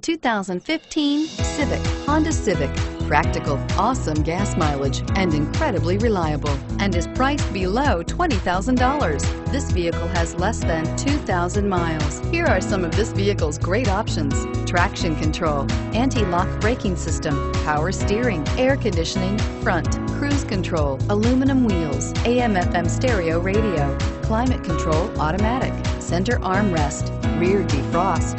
The 2015 Honda Civic. Practical, awesome gas mileage, and incredibly reliable, and is priced below $20,000. This vehicle has less than 2,000 miles. Here are some of this vehicle's great options: traction control, anti-lock braking system, power steering, air conditioning, front, cruise control, aluminum wheels, AM/FM stereo radio, climate control automatic, center armrest, rear defrost.